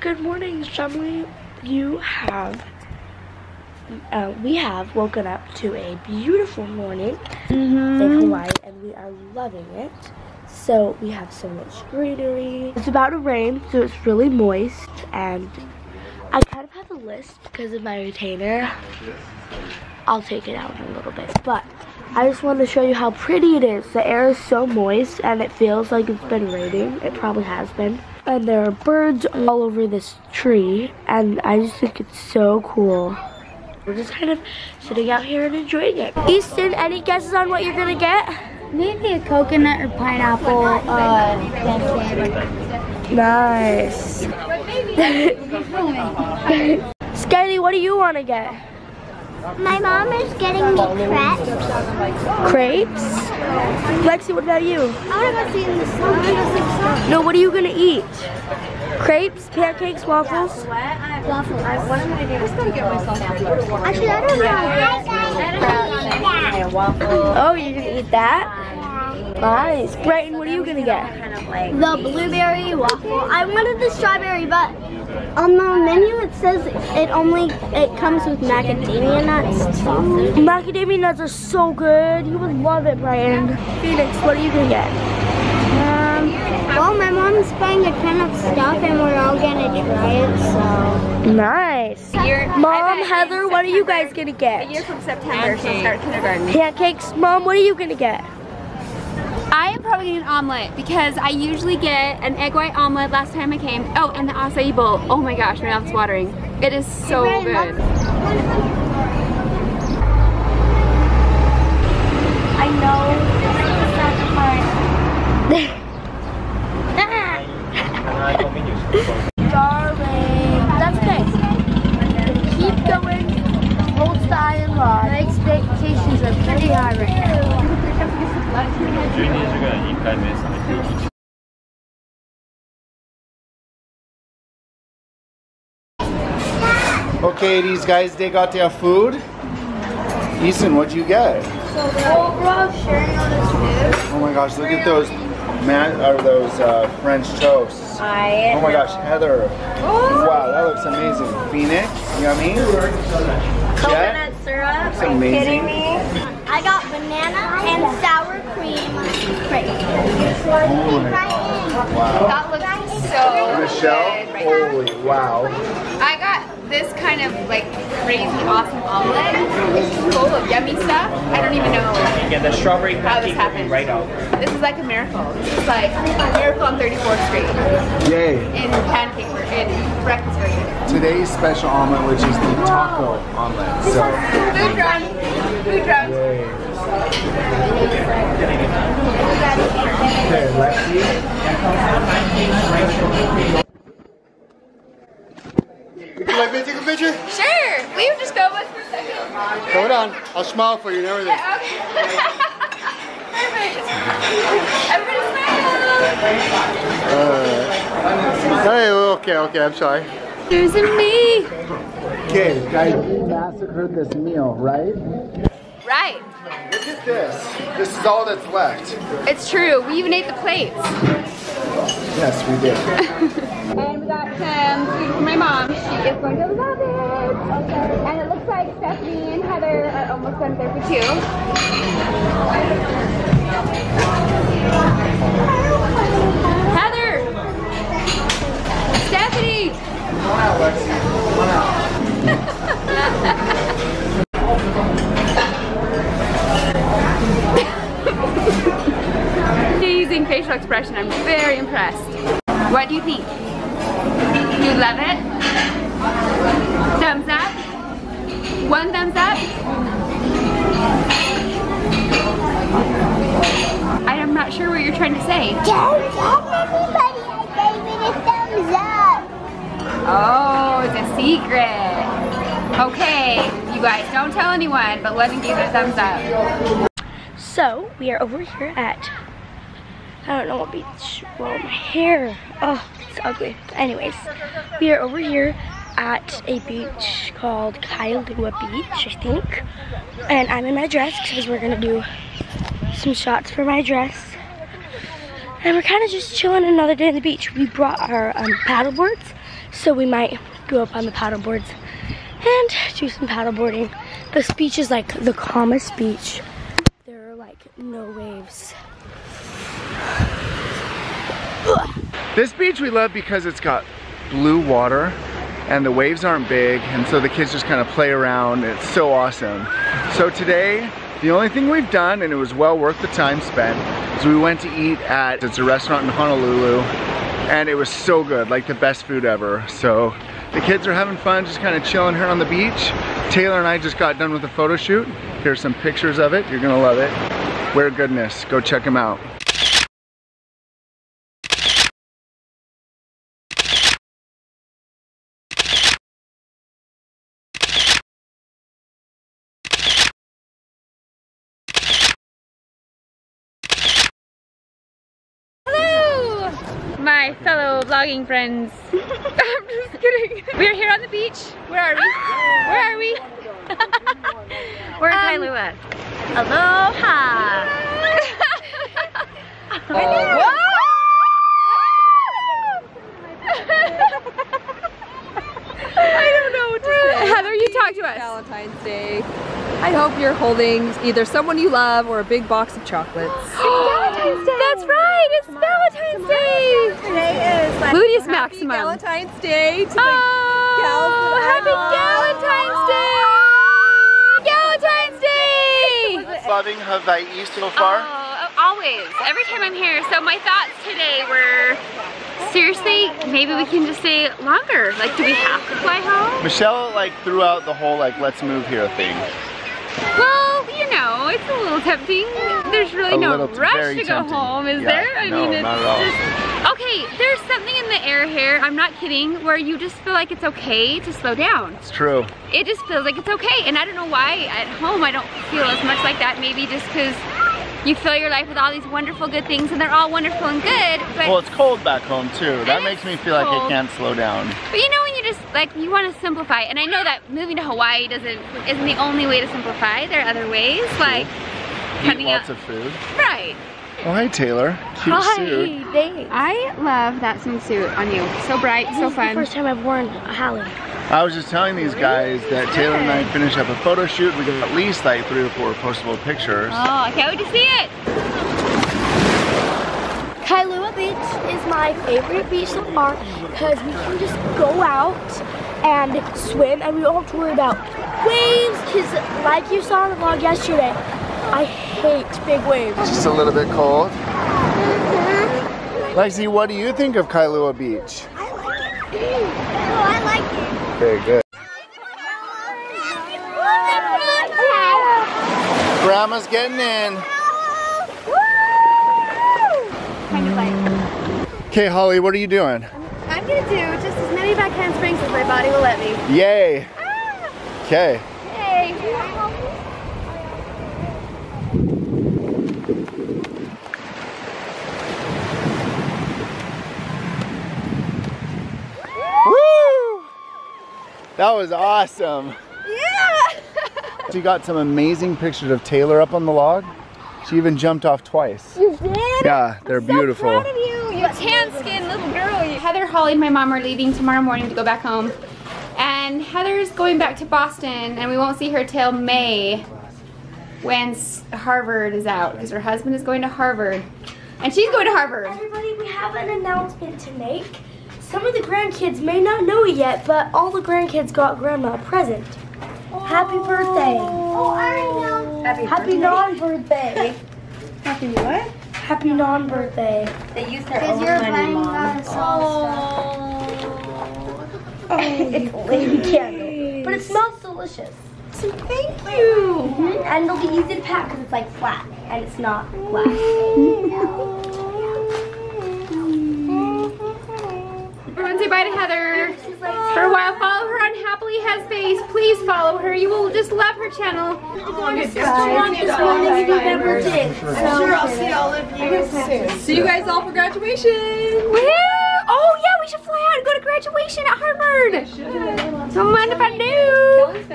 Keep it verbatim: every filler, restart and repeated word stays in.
Good morning, family. You have, uh, we have woken up to a beautiful morning mm-hmm. in Hawaii, and we are loving it. So we have so much greenery. It's about to rain, so it's really moist, and I kind of have a lisp because of my retainer. I'll take it out in a little bit, but I just wanted to show you how pretty it is. The air is so moist, and it feels like it's been raining. It probably has been. And there are birds all over this tree, and I just think it's so cool. We're just kind of sitting out here and enjoying it. Easton, any guesses on what you're gonna get? Maybe a coconut or pineapple uh, pancake. Nice. Skyly, what do you want to get? My mom is getting me crepes. Crepes? Lexi, what about you? I want to go see the sun. No, what are you going to eat? Crepes, pancakes, waffles? Waffles. Actually, I don't know. I don't know. Oh, you're going to eat that? Nice. Brighton, what are you going to get? The blueberry waffle. I wanted the strawberry, but on the menu it says it only it comes with macadamia nuts too. Macadamia nuts are so good. You would love it, Brian. Phoenix, what are you gonna get? Um, well, my mom's buying a ton of stuff, and we're all gonna try it. So nice. Mom, Heather, what are you guys gonna get? A year from September, so start kindergarten. Pancakes. Mom, what are you gonna get? I am probably getting an omelet because I usually get an egg white omelet last time I came. Oh, and the acai bowl. Oh my gosh, my mouth's watering. It is so good. I know this is sacrifice. Darling. That's okay. Keep going. Hold tight and long. My expectations are pretty high right now. Okay, these guys, they got their food. Easton, what'd you get? So we're all sharing all this food. Oh my gosh, look at those man, or those uh, French toasts. I oh my know. gosh, Heather. Oh. Wow, that looks amazing. Phoenix, yummy. Coconut syrup, that's are you amazing. kidding me? I got banana and sour cream crepe. Holy wow. That looks so Michelle, good. Right holy now. wow. I got this kind of like crazy awesome omelet. It's full of yummy stuff. I don't even know yeah, the strawberry how this happened. Right over. This is like a miracle. This is like a miracle on thirty-fourth street. Yay. In pancake, in breakfast version. Today's special omelet, which is the taco omelet. So. Food run. Food drums. Okay, Lexi. Would you like me to take a picture? Sure. Will you just go with for a second? Hold on. I'll smile for you and everything. Okay. Perfect. Everybody smile. Uh, hey, okay, okay. I'm sorry. There's a me. Okay, guys, we massacred this meal, right? Right. Look at this. This is all that's left. It's true. We even ate the plates. Yes, we did. And we got some food for my mom. She is going to love it. Okay. And it looks like Stephanie and Heather are almost done there for two. Heather! Stephanie! Come on out, Lexi. Come on out. Amazing facial expression. I'm very impressed. What do you think? You love it? Thumbs up? One thumbs up? I am not sure what you're trying to say. Don't tell everybody I gave it a thumbs up. Oh, it's a secret. Okay, you guys, don't tell anyone, but let me give it a thumbs up. So, we are over here at, I don't know what beach, well, my hair, oh, it's ugly. Anyways, we are over here at a beach called Kailua Beach, I think. And I'm in my dress because we're going to do some shots for my dress. And we're kind of just chilling another day on the beach. We brought our um, paddle boards So we might go up on the paddle boards and do some paddle boarding. This beach is like the calmest beach. There are like no waves. This beach we love because it's got blue water and the waves aren't big, and so the kids just kind of play around. It's so awesome. So today, the only thing we've done, and it was well worth the time spent, is we went to eat at, it's a restaurant in Honolulu, and it was so good, like the best food ever. So the kids are having fun, just kind of chilling here on the beach. Taylor and I just got done with a photo shoot. Here's some pictures of it. You're gonna love it. We're goodness, go check them out. My fellow vlogging friends. I'm just kidding. We're here on the beach. Where are we? Where are we? We're in um, Kailua. Aloha. Aloha. I don't know what to say. Heather, you talk to us. Valentine's Day. I hope you're holding either someone you love or a big box of chocolates. Valentine's Day. That's right. It's Tomorrow. Valentine's Tomorrow. Day. Today is like Luteus Maximum. Valentine's Day. To oh, the happy Valentine's Day! Valentine's Day. Loving Hawaii so far. Oh, always. Every time I'm here. So my thoughts today were, seriously, maybe we can just stay longer. Like, do we have to fly home? Michelle like threw out the whole like let's move here thing. Well, you know, it's a little tempting. There's really a no rush to go tempting. home, is yeah, there? I no, mean, it's not at all. Just, okay, there's something in the air here, I'm not kidding, where you just feel like it's okay to slow down. It's true. It just feels like it's okay, and I don't know why at home I don't feel as much like that, maybe just because you fill your life with all these wonderful good things, and they're all wonderful and good, but... Well, it's cold back home, too. That makes me feel cold. like I can't slow down. But you know, when you just, like, you want to simplify, and I know that moving to Hawaii doesn't, isn't the only way to simplify. There are other ways, like... Eat lots out. of food. Right. Oh, hi, Taylor. Cute hi, suit. Thanks. I love that swimsuit on you. So bright, this so is fun. It's the first time I've worn a Hallie. I was just telling these guys that Taylor and I finished up a photo shoot. We got at least like three or four postable pictures. Oh, I can't wait to see it. Kailua Beach is my favorite beach so far because we can just go out and swim and we don't have to worry about waves because like you saw in the vlog yesterday, I hate big waves. Just a little bit cold. Lexi, what do you think of Kailua Beach? I like it. Oh, I like it. Very good. Grandma's getting in. Kind of like. Okay, Holly, what are you doing? I'm gonna do just as many back handsprings as my body will let me. Yay. Okay. That was awesome. Yeah! She got some amazing pictures of Taylor up on the log. She even jumped off twice. You did? Yeah, they're I'm so beautiful. Proud of you, you tan-skinned little girl. Heather, Holly, and my mom are leaving tomorrow morning to go back home. And Heather's going back to Boston, and we won't see her till May when Harvard is out, because her husband is going to Harvard. And she's going to Harvard. Everybody, we have an announcement to make. Some of the grandkids may not know it yet, but all the grandkids got Grandma a present. Oh. Happy birthday. Oh, I know. Happy, Happy non-birthday. Happy what? Happy non-birthday. They use their own money, Because you're buying a lot of stuff. Oh. It's lady candle. But it smells delicious. So thank you. Mm-hmm. And it'll be easy to pack because it's like flat, and it's not glass. Mm-hmm. Say bye to Heather. For a while, follow her on Happily Has Face. Please follow her. You will just love her channel. Oh, it's the longest one that we've ever did. I'm sure I'll see all of you soon. See you guys all for graduation. Woohoo! Oh yeah, we should fly out and go to graduation at Harvard. Someone if I knew.